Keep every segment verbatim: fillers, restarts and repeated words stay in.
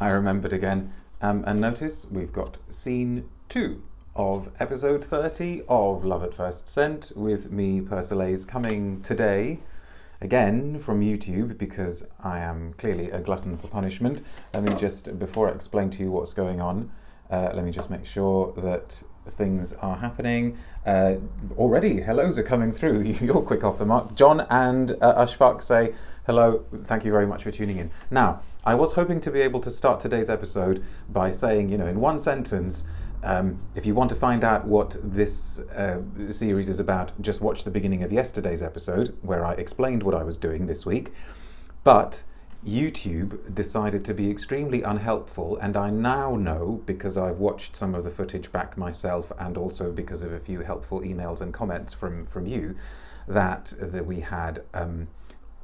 I remembered again. Um, and notice we've got scene two of episode thirty of Love at First Scent with me, Persolaise, coming today again from YouTube because I am clearly a glutton for punishment. Let me just, before I explain to you what's going on, uh, let me just make sure that things are happening. Uh, already hellos are coming through. You're quick off the mark. John and uh, Ashfaq say hello. Thank you very much for tuning in. Now, I was hoping to be able to start today's episode by saying, you know, in one sentence, um, if you want to find out what this uh, series is about, just watch the beginning of yesterday's episode where I explained what I was doing this week. But YouTube decided to be extremely unhelpful, and I now know, because I've watched some of the footage back myself and also because of a few helpful emails and comments from, from you, that, that we had um,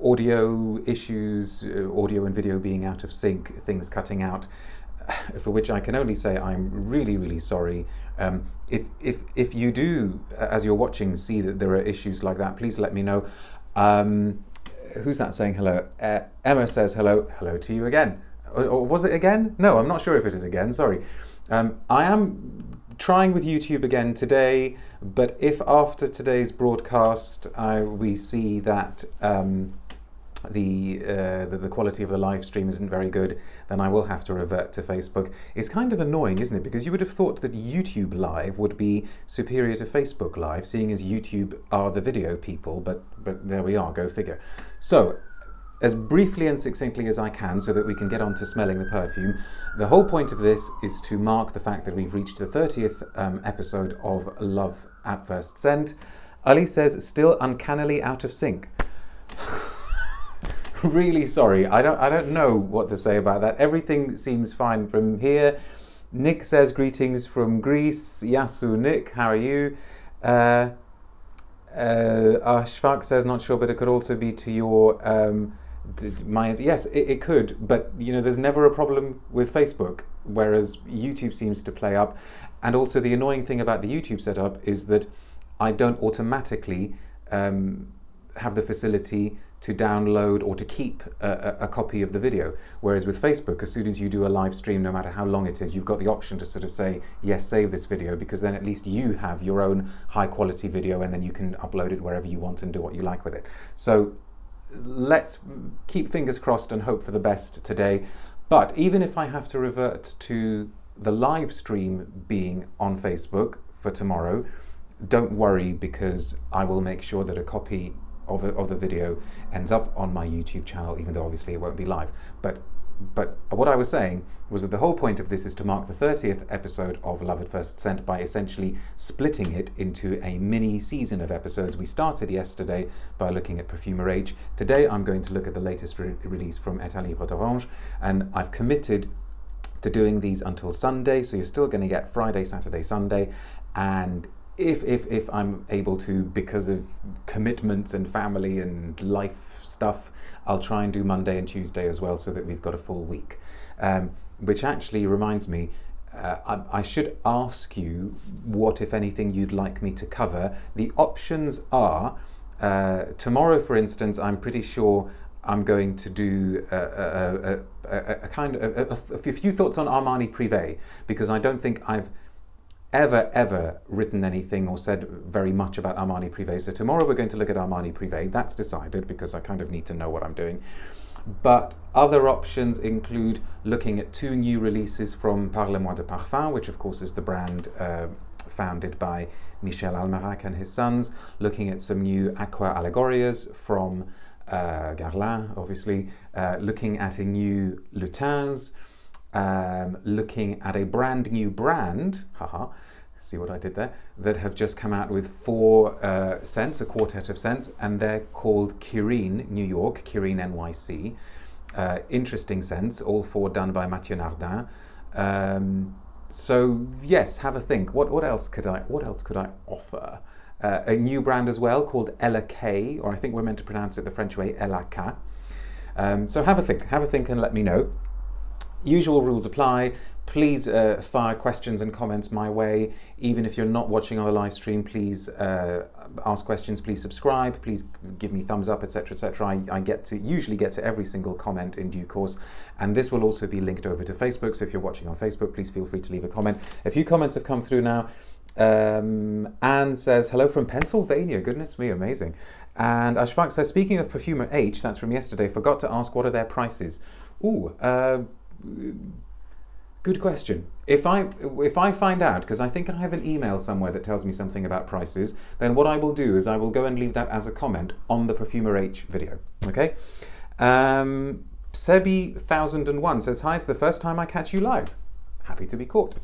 audio issues, audio and video being out of sync, things cutting out, for which I can only say I'm really, really sorry. Um, if, if, if you do, as you're watching, see that there are issues like that, please let me know. Um, Who's that saying hello? Uh, Emma says hello. Hello to you again. Or, or was it again? No, I'm not sure if it is again. Sorry. Um, I am trying with YouTube again today, but if after today's broadcast I, we see that um, the, uh, the the quality of the live stream isn't very good, then I will have to revert to Facebook. It's kind of annoying, isn't it? Because you would have thought that YouTube Live would be superior to Facebook Live, seeing as YouTube are the video people, but but there we are, go figure. So, as briefly and succinctly as I can so that we can get on to smelling the perfume, the whole point of this is to mark the fact that we've reached the thirtieth um, episode of Love at First Scent. Ali says, still uncannily out of sync. Really sorry, I don't, I don't know what to say about that. Everything seems fine from here. Nick says, greetings from Greece. Yasu, Nick, how are you? Uh, Uh, Ashfaq says, not sure, but it could also be to your, um, my, yes, it, it could, but you know, there's never a problem with Facebook, whereas YouTube seems to play up. And also the annoying thing about the YouTube setup is that I don't automatically um, have the facility to download or to keep a, a copy of the video. Whereas with Facebook, as soon as you do a live stream, no matter how long it is, you've got the option to sort of say, yes, save this video, because then at least you have your own high quality video and then you can upload it wherever you want and do what you like with it. So let's keep fingers crossed and hope for the best today. But even if I have to revert to the live stream being on Facebook for tomorrow, don't worry, because I will make sure that a copy Of the, of the video ends up on my YouTube channel, even though obviously it won't be live. But but what I was saying was that the whole point of this is to mark the thirtieth episode of Love at First Scent by essentially splitting it into a mini season of episodes. We started yesterday by looking at Perfumer H. Today I'm going to look at the latest re release from Etat Libre d'Orange, and I've committed to doing these until Sunday, so you're still going to get Friday, Saturday, Sunday, and If, if, if I'm able to, because of commitments and family and life stuff, I'll try and do Monday and Tuesday as well so that we've got a full week. Um, which actually reminds me, uh, I, I should ask you what, if anything, you'd like me to cover. The options are, uh, tomorrow, for instance, I'm pretty sure I'm going to do a, a, a, a, a kind of a, a, a few thoughts on Armani Privé, because I don't think I've ever, ever written anything or said very much about Armani Privé. So tomorrow we're going to look at Armani Privé. That's decided, because I kind of need to know what I'm doing. But other options include looking at two new releases from Parle-moi de Parfum, which of course is the brand uh, founded by Michel Almarac and his sons, looking at some new Aqua Allegorias from uh, Garlin, obviously, uh, looking at a new Lutins, Um, looking at a brand new brand, haha, see what I did there, that have just come out with four uh, scents, a quartet of scents, and they're called Kirine New York, Kirine N Y C. Uh, interesting scents, all four done by Mathieu Nardin. Um, so yes, have a think. What what else could I what else could I offer? Uh, a new brand as well called Ella K, or I think we're meant to pronounce it the French way, Ella K. Um, so have a think, have a think, and let me know. Usual rules apply. Please uh, fire questions and comments my way. Even if you're not watching our live stream, please uh, ask questions, please subscribe, please give me thumbs up, et cetera, et cetera. I, I get to usually get to every single comment in due course, and this will also be linked over to Facebook. So if you're watching on Facebook, please feel free to leave a comment. A few comments have come through now. Um, Anne says, hello from Pennsylvania. Goodness me, amazing. And Ashfaq says, speaking of Perfumer H, that's from yesterday, forgot to ask what are their prices. Ooh, uh, good question. If I, if I find out, because I think I have an email somewhere that tells me something about prices, then what I will do is I will go and leave that as a comment on the Perfumer H video, okay? Um, Sebi one thousand one says, hi, it's the first time I catch you live. Happy to be caught.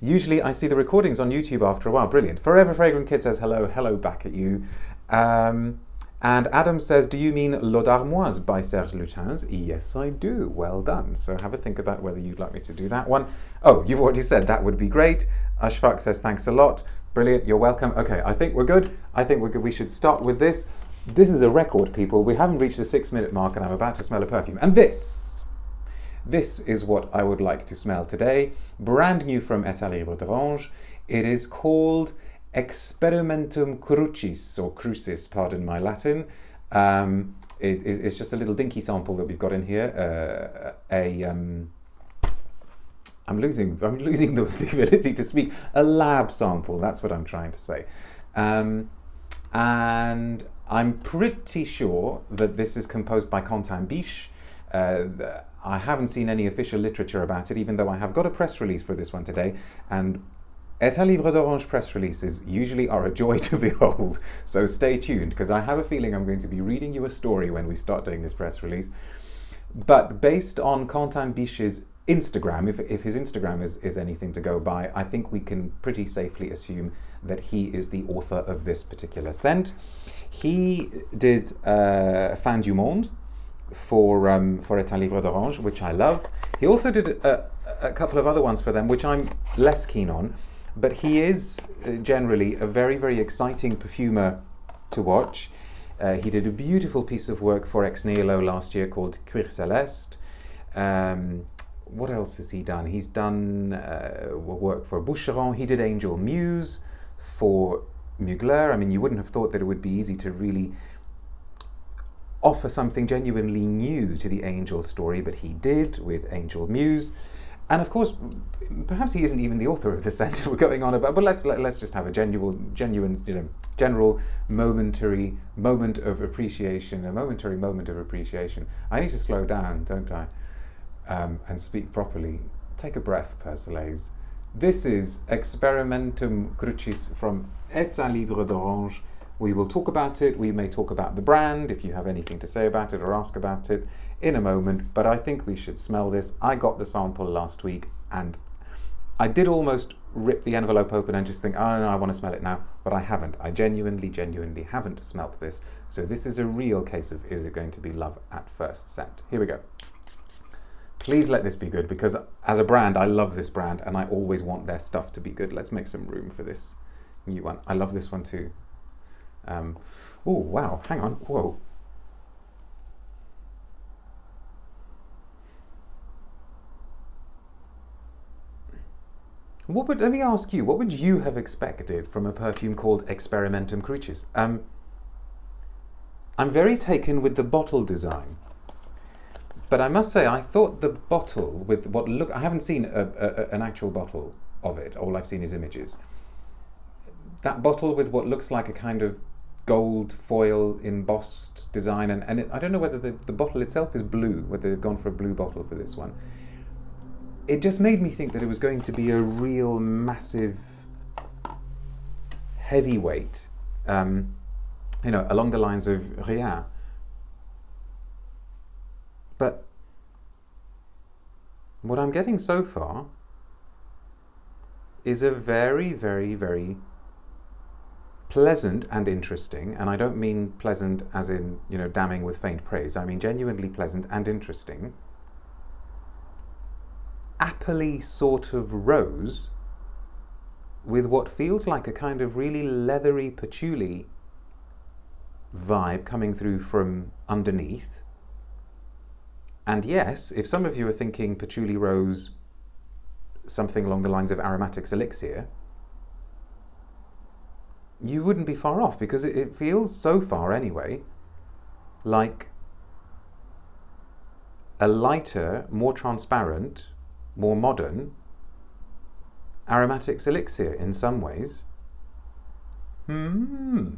Usually I see the recordings on YouTube after a while. Brilliant. Forever Fragrant Kid says, hello, hello back at you. Um, and Adam says, do you mean L'Eau d'Armoise by Serge Lutens? Yes, I do. Well done. So have a think about whether you'd like me to do that one. Oh, you've already said that would be great. Ashfaq says, thanks a lot. Brilliant. You're welcome. Okay, I think we're good. I think we're good. We should start with this. This is a record, people. We haven't reached the six minute mark and I'm about to smell a perfume. And this... This is what I would like to smell today, brand new from Etat Libre d'Orange. It is called Experimentum Crucis, or Crucis, pardon my Latin. Um, it, it's just a little dinky sample that we've got in here. Uh, a, um, I'm losing, I'm losing the ability to speak. A lab sample, that's what I'm trying to say. Um, and I'm pretty sure that this is composed by Quentin Bisch. Uh, the, I haven't seen any official literature about it, even though I have got a press release for this one today, and Etat Libre d'Orange press releases usually are a joy to behold, so stay tuned, because I have a feeling I'm going to be reading you a story when we start doing this press release. But based on Quentin Bisch's Instagram, if, if his Instagram is, is anything to go by, I think we can pretty safely assume that he is the author of this particular scent. He did uh, Fin du Monde, for um, for Etat Libre d'Orange, which I love. He also did a, a couple of other ones for them, which I'm less keen on, but he is uh, generally a very, very exciting perfumer to watch. Uh, he did a beautiful piece of work for Ex Nihilo last year called Cuir Celeste. Um, what else has he done? He's done uh, work for Boucheron. He did Angel Muse for Mugler. I mean, you wouldn't have thought that it would be easy to really offer something genuinely new to the Angel story, but he did with Angel Muse. And of course, perhaps he isn't even the author of the scent we're going on about, but let's let, let's just have a genuine, genuine, you know, general momentary moment of appreciation, a momentary moment of appreciation. I need to slow down, don't I? Um, and speak properly. Take a breath, Persolaise. This is Experimentum Crucis from Etat Libre d'Orange. We will talk about it. We may talk about the brand, if you have anything to say about it or ask about it, in a moment, but I think we should smell this. I got the sample last week, and I did almost rip the envelope open and just think, oh, no, I want to smell it now, but I haven't. I genuinely, genuinely haven't smelled this. So this is a real case of, is it going to be love at first scent? Here we go. Please let this be good, because as a brand, I love this brand, and I always want their stuff to be good. Let's make some room for this new one. I love this one too. Um, oh wow, hang on, whoa. What would, let me ask you, what would you have expected from a perfume called Experimentum Crucis? Um, I'm very taken with the bottle design, but I must say I thought the bottle with what look, I haven't seen a, a, an actual bottle of it, all I've seen is images. That bottle with what looks like a kind of gold foil embossed design, and, and it, I don't know whether the, the bottle itself is blue, whether they've gone for a blue bottle for this one. It just made me think that it was going to be a real massive heavyweight, um, you know, along the lines of Rien. But what I'm getting so far is a very, very, very pleasant and interesting, and I don't mean pleasant as in, you know, damning with faint praise. I mean genuinely pleasant and interesting. Appley sort of rose with what feels like a kind of really leathery patchouli vibe coming through from underneath. And yes, if some of you are thinking Patchouli Rose, something along the lines of Aromatics Elixir, you wouldn't be far off, because it, it feels, so far anyway, like a lighter, more transparent, more modern Aromatics Elixir in some ways. Hmm.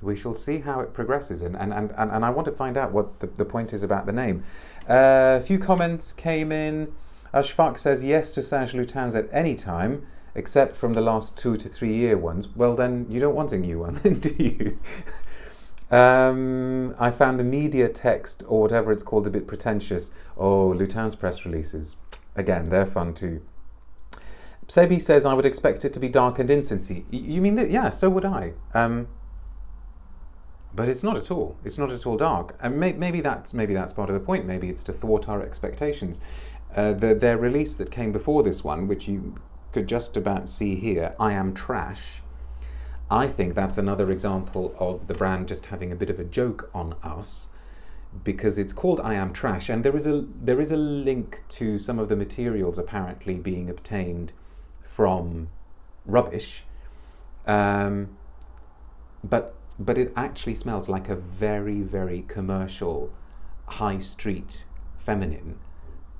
We shall see how it progresses, and, and, and, and I want to find out what the, the point is about the name. Uh, a few comments came in. Ashfaq says yes to Serge Lutens at any time, except from the last two to three year ones. Well then, you don't want a new one, do you? um, I found the media text, or whatever it's called, a bit pretentious. Oh, Lutens press releases. Again, they're fun too. Sebi says, I would expect it to be dark and incense-y. You mean that? Yeah, so would I. Um, But it's not at all. It's not at all dark, and may, maybe that's maybe that's part of the point. Maybe it's to thwart our expectations. Uh, the, their release that came before this one, which you could just about see here, I Am Trash. I think that's another example of the brand just having a bit of a joke on us, because it's called I Am Trash, and there is a there is a link to some of the materials apparently being obtained from rubbish, um, but. But it actually smells like a very, very commercial, high street feminine.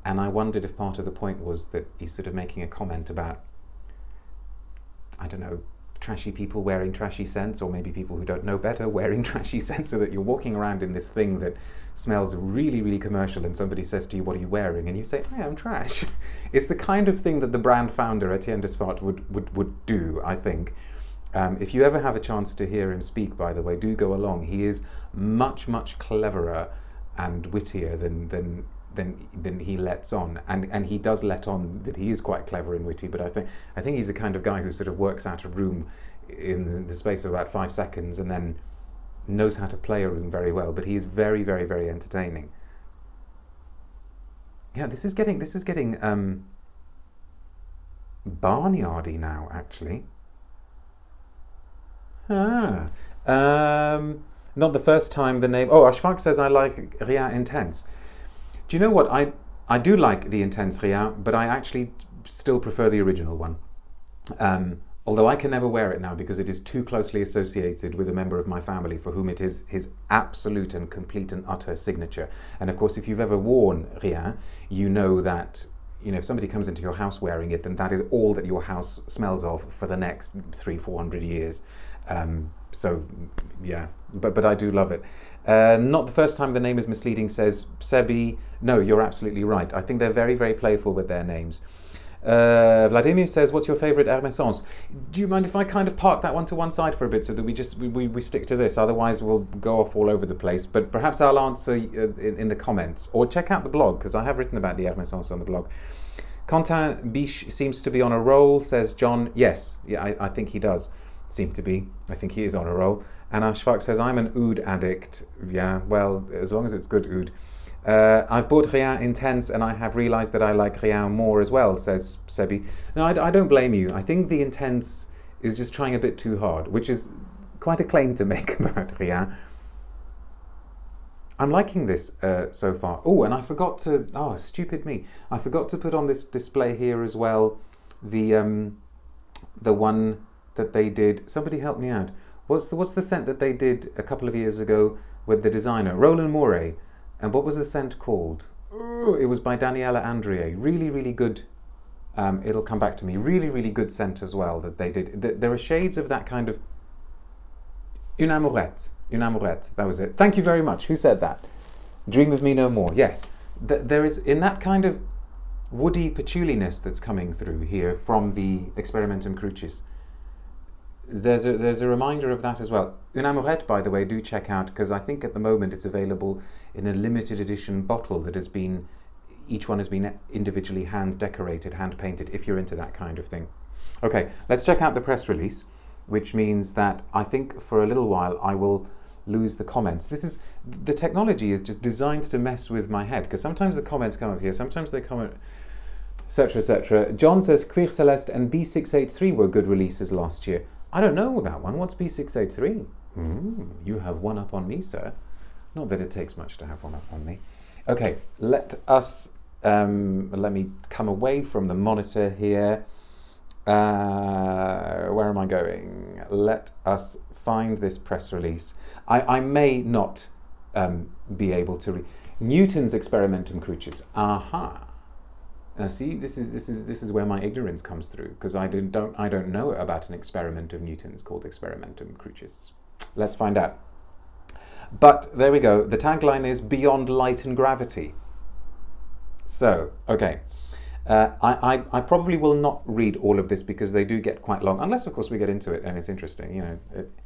And I wondered if part of the point was that he's sort of making a comment about, I don't know, trashy people wearing trashy scents, or maybe people who don't know better wearing trashy scents, so that you're walking around in this thing that smells really, really commercial, and somebody says to you, what are you wearing? And you say, I am trash. It's the kind of thing that the brand founder, Etienne de Svart, would, would, would do, I think. Um, if you ever have a chance to hear him speak, by the way, do go along. He is much, much cleverer and wittier than than than, than he lets on, and and he does let on that he is quite clever and witty. But I think I think he's the kind of guy who sort of works out a room in the space of about five seconds, and then knows how to play a room very well. But he is very, very, very entertaining. Yeah, this is getting this is getting um, barnyardy now, actually. Ah, um, not the first time the name... Oh, Ashfaq says I like Rien Intense. Do you know what? I, I do like the Intense Rien, but I actually still prefer the original one. Um, although I can never wear it now, because it is too closely associated with a member of my family for whom it is his absolute and complete and utter signature. And of course, if you've ever worn Rien, you know that... You know, if somebody comes into your house wearing it, then that is all that your house smells of for the next three, four hundred years. Um, so, yeah, but but I do love it. Uh, not the first time the name is misleading, says Sebi. No, you're absolutely right. I think they're very, very playful with their names. Uh, Vladimir says, what's your favourite Hermessence? Do you mind if I kind of park that one to one side for a bit, so that we just we, we, we stick to this? Otherwise we'll go off all over the place, but perhaps I'll answer uh, in, in the comments, or check out the blog, because I have written about the Hermessence on the blog. Quentin Bisch seems to be on a roll, says John. Yes, yeah, I, I think he does seem to be. I think he is on a roll. And Ashfaq says, I'm an oud addict. Yeah, well, as long as it's good oud. Uh, I've bought Rien Intense, and I have realised that I like Rien more as well, says Sebi. No, I, I don't blame you. I think the Intense is just trying a bit too hard, which is quite a claim to make about Rien. I'm liking this uh, so far. Oh, and I forgot to... Oh, stupid me. I forgot to put on this display here as well. The, um, the one that they did... Somebody help me out. What's the, what's the scent that they did a couple of years ago with the designer? Roland Mouret. And what was the scent called? Ooh, it was by Daniela Andrie. Really, really good. Um, it'll come back to me. Really, really good scent as well that they did. Th there are shades of that kind of... Une Amourette. Une Amourette. That was it. Thank you very much. Who said that? Dream of me no more. Yes. Th there is, in that kind of woody patchouliness that's coming through here from the Experimentum Crucis, There's a, there's a reminder of that as well. Une Amourette, by the way, do check out, because I think at the moment it's available in a limited edition bottle that has been, each one has been individually hand decorated, hand painted, if you're into that kind of thing. Okay, let's check out the press release, which means that I think for a little while I will lose the comments. This is, the technology is just designed to mess with my head, because sometimes the comments come up here, sometimes they come up, et cetera, et cetera. John says Cuir Celeste and B six eighty-three were good releases last year. I don't know about one. What's B six eighty-three? Mm, you have one up on me, sir. Not that it takes much to have one up on me. Okay, let us, um, let me come away from the monitor here. Uh, where am I going? Let us find this press release. I, I may not um, be able to read. Newton's Experimentum Crucis. Aha. Uh, see, this is this is this is where my ignorance comes through, because I didn't don't I don't know about an experiment of Newton's called Experimentum Crucis. Let's find out. But there we go. The tagline is Beyond Light and Gravity. So okay, uh, I, I I probably will not read all of this because they do get quite long, unless of course we get into it and it's interesting. You know,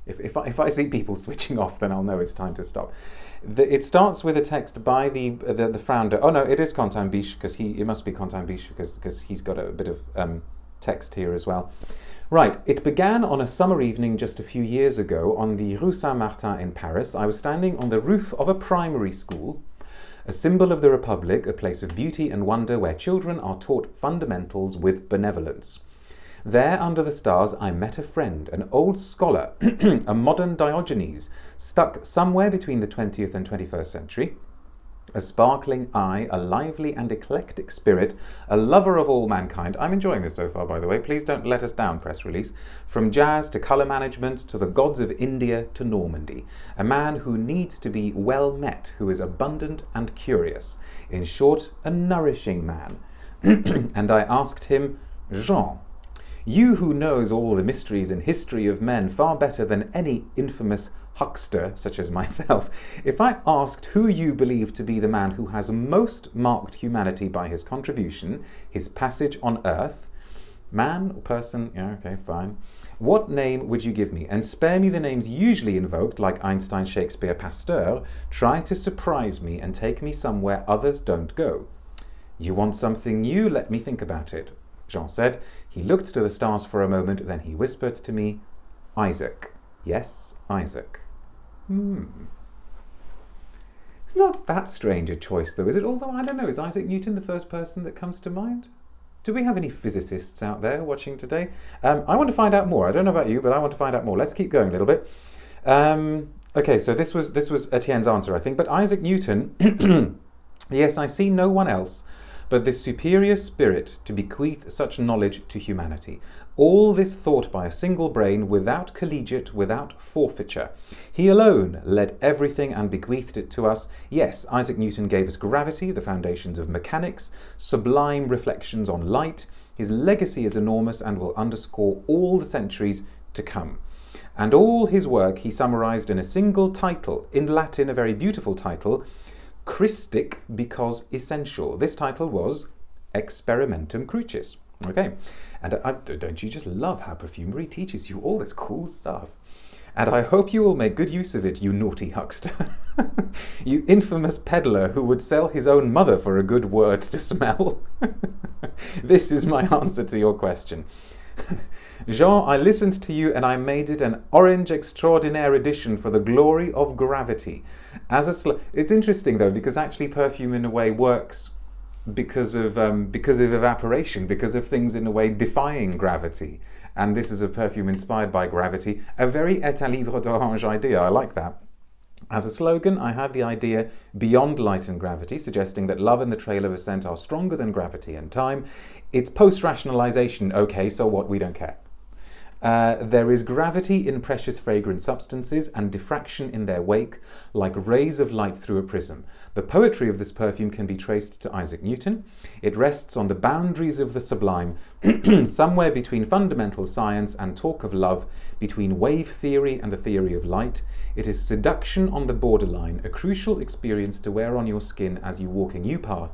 if if I, if I see people switching off, then I'll know it's time to stop. The, it starts with a text by the the, the founder. Oh no, it is Quentin Bisch, because he it must be Quentin Bisch because because he's got a bit of um, text here as well. Right, it began on a summer evening just a few years ago on the Rue Saint-Martin in Paris. I was standing on the roof of a primary school, a symbol of the Republic, a place of beauty and wonder where children are taught fundamentals with benevolence. There, under the stars, I met a friend, an old scholar, a modern Diogenes, stuck somewhere between the twentieth and twenty-first century, a sparkling eye, a lively and eclectic spirit, a lover of all mankind. I'm enjoying this so far, by the way. Please don't let us down, press release. From jazz to colour management, to the gods of India to Normandy. A man who needs to be well met, who is abundant and curious. In short, a nourishing man. And I asked him, Jean, you who knows all the mysteries and history of men far better than any infamous huckster such as myself, if I asked who you believe to be the man who has most marked humanity by his contribution, his passage on earth, man or person, yeah, okay, fine, what name would you give me? And spare me the names usually invoked, like Einstein, Shakespeare, Pasteur. Try to surprise me and take me somewhere others don't go. You want something new? Let me think about it, Jean said. He looked to the stars for a moment, then he whispered to me, Isaac. Yes, Isaac. Hmm. It's not that strange a choice, though, is it? Although, I don't know, is Isaac Newton the first person that comes to mind? Do we have any physicists out there watching today? Um, I want to find out more. I don't know about you, but I want to find out more. Let's keep going a little bit. Um, okay, so this was, this was Etienne's answer, I think. But Isaac Newton, yes, I see no one else but this superior spirit to bequeath such knowledge to humanity. All this thought by a single brain, without collegiate, without forfeiture. He alone led everything and bequeathed it to us. Yes, Isaac Newton gave us gravity, the foundations of mechanics, sublime reflections on light. His legacy is enormous and will underscore all the centuries to come. And all his work he summarized in a single title, in Latin, a very beautiful title, Christic, because essential. This title was Experimentum Crucis. Okay, and I, don't you just love how perfumery teaches you all this cool stuff? And I hope you will make good use of it, you naughty huckster. You infamous peddler who would sell his own mother for a good word to smell. This is my answer to your question. Jean, I listened to you and I made it an orange extraordinaire edition for the glory of gravity. As a sl it's interesting though, because actually perfume in a way works because of um, because of evaporation, because of things in a way defying gravity. And this is a perfume inspired by gravity. A very Etat Libre d'Orange idea, I like that. As a slogan, I had the idea Beyond Light and Gravity, suggesting that love and the trail of a scent are stronger than gravity and time. It's post-rationalization, okay, so what, we don't care. Uh, there is gravity in precious fragrant substances and diffraction in their wake, like rays of light through a prism. The poetry of this perfume can be traced to Isaac Newton. It rests on the boundaries of the sublime, somewhere between fundamental science and talk of love, between wave theory and the theory of light. It is seduction on the borderline, a crucial experience to wear on your skin as you walk a new path,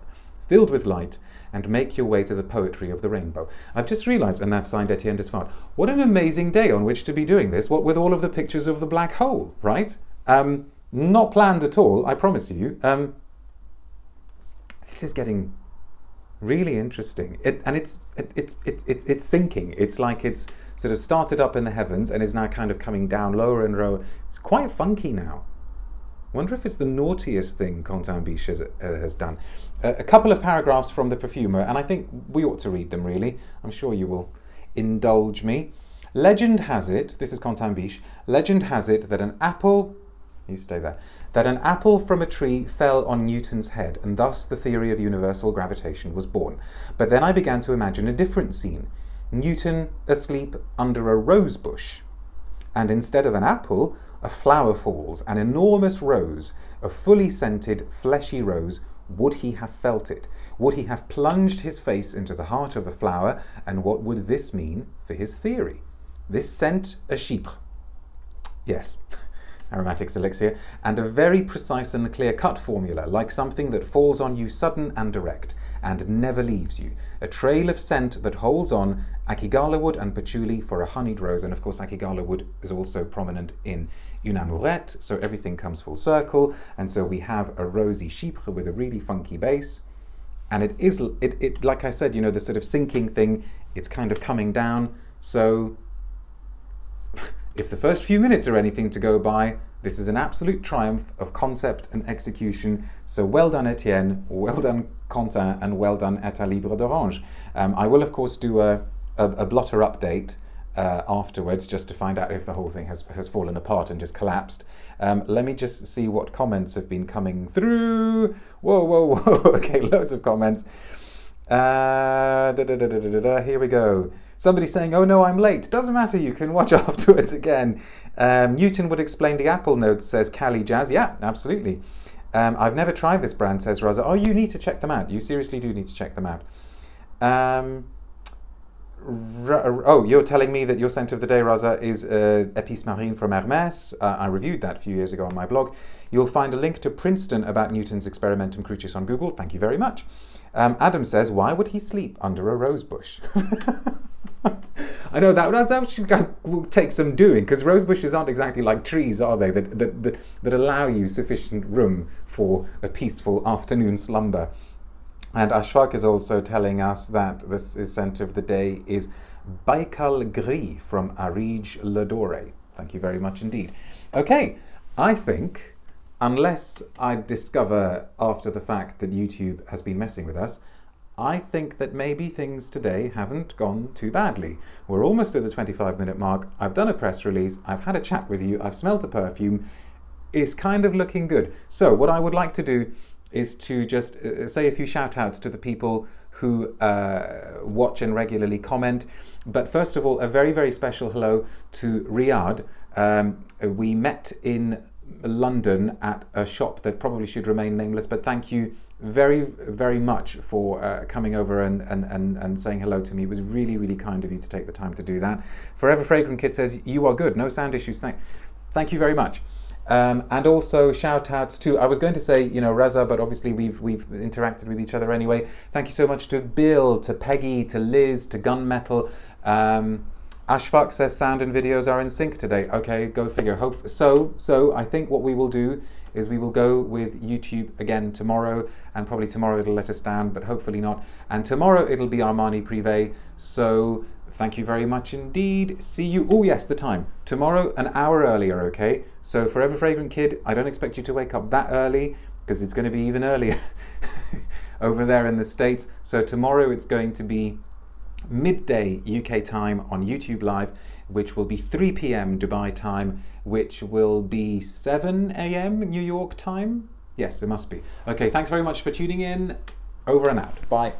filled with light, and make your way to the poetry of the rainbow. I've just realised, and that's signed Etienne de Svart, what an amazing day on which to be doing this, what with all of the pictures of the black hole, right? Um, not planned at all, I promise you. Um, this is getting really interesting. It, and it's, it, it, it, it, it's sinking. It's like it's sort of started up in the heavens and is now kind of coming down lower and lower. It's quite funky now. Wonder if it's the naughtiest thing Quentin Bisch has, uh, has done. Uh, a couple of paragraphs from the perfumer, and I think we ought to read them really. I'm sure you will indulge me. Legend has it, this is Quentin Bisch, legend has it that an apple You stay there. That an apple from a tree fell on Newton's head, and thus the theory of universal gravitation was born. But then I began to imagine a different scene. Newton asleep under a rose bush. And instead of an apple, a flower falls, an enormous rose, a fully scented, fleshy rose. Would he have felt it? Would he have plunged his face into the heart of the flower? And what would this mean for his theory? This scent a chypre. Yes. Aromatics Elixir, and a very precise and clear-cut formula, like something that falls on you sudden and direct, and never leaves you. A trail of scent that holds on, Akigalawood and patchouli for a honeyed rose, and of course Akigalawood is also prominent in Une Amourette, so everything comes full circle, and so we have a rosy chypre with a really funky bass, and it is, it, it like I said, you know, the sort of sinking thing, it's kind of coming down, so... If the first few minutes are anything to go by, this is an absolute triumph of concept and execution. So well done Etienne, well done Quentin, and well done Etat Libre d'Orange. Um, I will of course do a, a, a blotter update uh, afterwards just to find out if the whole thing has, has fallen apart and just collapsed. Um, let me just see what comments have been coming through. Whoa, whoa, whoa, okay, loads of comments. Uh, da, da, da, da, da, da, here we go. Somebody saying, oh no, I'm late. Doesn't matter, you can watch afterwards again. Um, Newton would explain the apple notes, says Cali Jazz. Yeah, absolutely. Um, I've never tried this brand, says Raza. Oh, you need to check them out. You seriously do need to check them out. Um, oh, you're telling me that your scent of the day, Raza, is uh, Épice Marine from Hermès. Uh, I reviewed that a few years ago on my blog. You'll find a link to Princeton about Newton's Experimentum Crucis on Google. Thank you very much. Um, Adam says, why would he sleep under a rose bush? I know that that's actually will take some doing, because rose bushes aren't exactly like trees, are they? That, that that that allow you sufficient room for a peaceful afternoon slumber. And Ashfaq is also telling us that this is scent of the day is Baikal Gris from Arige Le Doré. Thank you very much indeed. Okay, I think unless I discover after the fact that YouTube has been messing with us, I think that maybe things today haven't gone too badly. We're almost at the twenty-five minute mark. I've done a press release. I've had a chat with you. I've smelled a perfume. It's kind of looking good. So what I would like to do is to just uh, say a few shout outs to the people who uh, watch and regularly comment. But first of all, a very, very special hello to Riyadh. Um, we met in London at a shop that probably should remain nameless, but thank you very, very much for uh, coming over and, and, and, and saying hello to me. It was really, really kind of you to take the time to do that. Forever Fragrant Kid says, you are good, no sound issues, thank, thank you very much. Um, and also shout outs to, I was going to say, you know, Raza, but obviously we've, we've interacted with each other anyway. Thank you so much to Bill, to Peggy, to Liz, to Gunmetal. Um, Ashfaq says sound and videos are in sync today. Okay, go figure. Hope, so, so I think what we will do is we will go with YouTube again tomorrow, and probably tomorrow it'll let us down, but hopefully not. And tomorrow it'll be Armani Privé, so thank you very much indeed. See you, oh yes, the time. Tomorrow, an hour earlier, okay? So Forever Fragrant Kid, I don't expect you to wake up that early, because it's gonna be even earlier over there in the States. So tomorrow it's going to be midday U K time on YouTube Live, which will be three p m Dubai time, which will be seven a m New York time. Yes, it must be. Okay, thanks very much for tuning in. Over and out. Bye.